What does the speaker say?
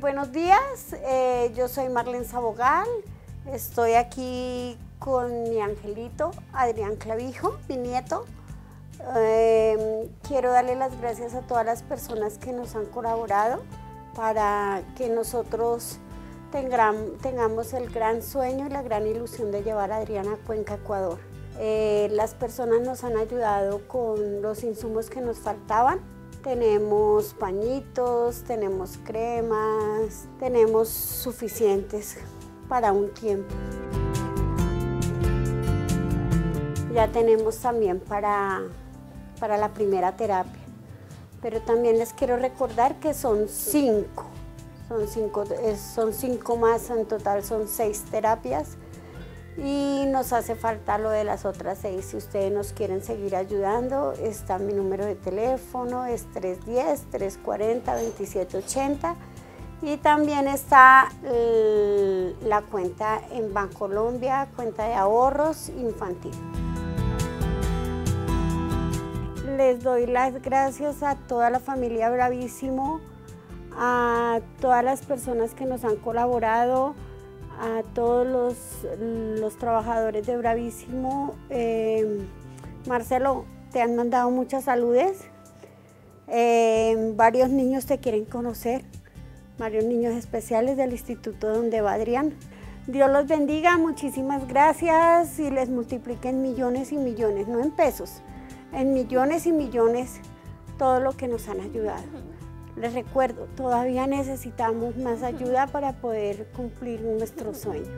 buenos días, yo soy Marlen Sabogal, estoy aquí con mi angelito Adrián Clavijo, mi nieto. Quiero darle las gracias a todas las personas que nos han colaborado para que nosotros tengamos el gran sueño y la gran ilusión de llevar a Adrián a Cuenca, Ecuador. Las personas nos han ayudado con los insumos que nos faltaban. Tenemos pañitos, tenemos cremas, tenemos suficientes para un tiempo. Ya tenemos también para la primera terapia, pero también les quiero recordar que son cinco más, en total son 6 terapias y nos hace falta lo de las otras 6. Si ustedes nos quieren seguir ayudando, está mi número de teléfono, es 310-340-2780 y también está la cuenta en Bancolombia, cuenta de ahorros infantil. Les doy las gracias a toda la familia Bravísimo, a todas las personas que nos han colaborado, a todos los trabajadores de Bravísimo. Marcelo, te han mandado muchas saludes. Varios niños te quieren conocer, varios niños especiales del instituto donde va Adrián. Dios los bendiga, muchísimas gracias y les multipliquen millones y millones, no en pesos, en millones y millones, todo lo que nos han ayudado. Les recuerdo, todavía necesitamos más ayuda para poder cumplir nuestro sueño.